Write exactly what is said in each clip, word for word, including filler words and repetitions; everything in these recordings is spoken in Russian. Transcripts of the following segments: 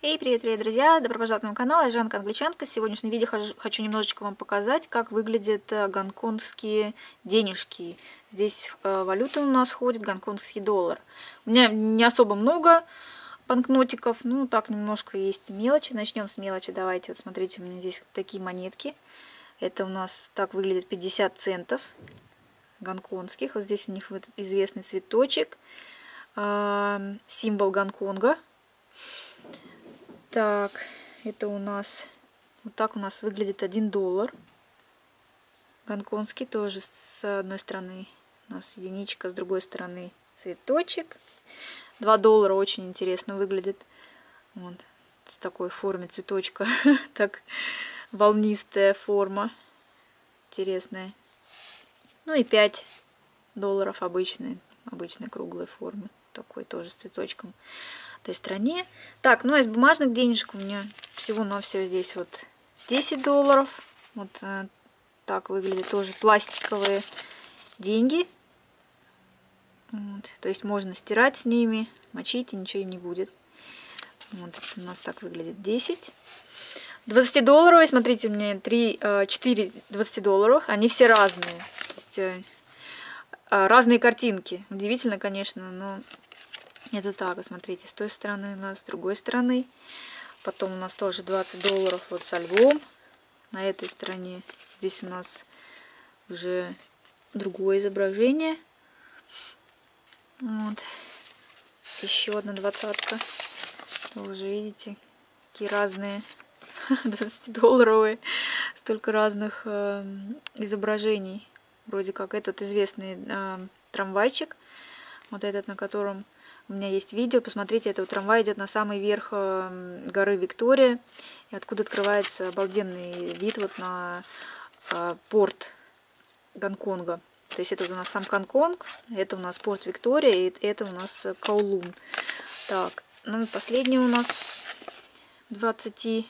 Эй, привет-привет, друзья! Добро пожаловать на мой канал, я Жанка Англичанка. В сегодняшнем видео хочу немножечко вам показать, как выглядят гонконгские денежки. Здесь валюта у нас ходит, гонконгский доллар. У меня не особо много банкнотиков, ну так немножко есть мелочи. Начнем с мелочи, давайте. Вот смотрите, у меня здесь такие монетки. Это у нас так выглядит пятьдесят центов гонконгских. Вот здесь у них вот известный цветочек, символ Гонконга. Так, это у нас, вот так у нас выглядит один доллар. Гонконгский тоже с одной стороны у нас единичка, с другой стороны цветочек. два доллара очень интересно выглядит. Вот, в такой форме цветочка, так волнистая форма, интересная. Ну и пять долларов обычные, обычной круглой формы. Такой тоже с цветочком той стороне. Так, ну а из бумажных денежек у меня всего-навсего здесь вот десять долларов. Вот э, так выглядят тоже пластиковые деньги. Вот. То есть можно стирать с ними, мочить, и ничего им не будет. Вот это у нас так выглядит десять. двадцатидолларовые, смотрите, у меня три, четыре двадцатидолларовых. Они все разные. То есть, э, разные картинки. Удивительно, конечно, но это так. Смотрите, с той стороны у нас, с другой стороны. Потом у нас тоже двадцать долларов вот с альбом. На этой стороне здесь у нас уже другое изображение. Вот. Еще одна двадцатка. Тоже видите, какие разные двадцатидолларовые. Столько разных э, изображений. Вроде как этот известный э, трамвайчик. Вот этот, на котором у меня есть видео. Посмотрите, этот трамвай идет на самый верх э, горы Виктория. И откуда открывается обалденный вид вот на э, порт Гонконга. То есть это у нас сам Гонконг, это у нас порт Виктория, и это у нас Каулун. Так, ну и последний у нас двадцати...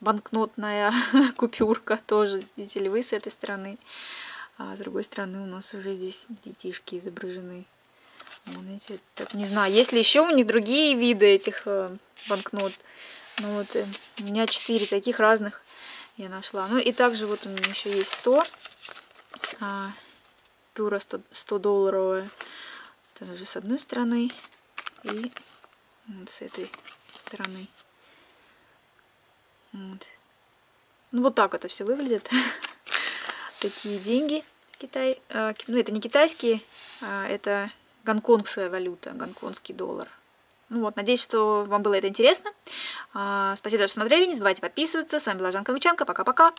банкнотная купюрка тоже, видите ли вы, с этой стороны. А с другой стороны у нас уже здесь детишки изображены. Вот, видите, так, не знаю, есть ли еще у них другие виды этих банкнот. Ну, вот, у меня четыре таких разных я нашла. Ну и также вот у меня еще есть сто. А, пюра сто долларовая. Это уже с одной стороны. И вот с этой стороны. Вот. Ну вот так это все выглядит. Такие деньги. Китай... А, ну это не китайские, а это гонконгская валюта, гонконгский доллар. Ну вот, надеюсь, что вам было это интересно. А, спасибо, что смотрели. Не забывайте подписываться. С вами была Жанка Англичанка. Пока-пока.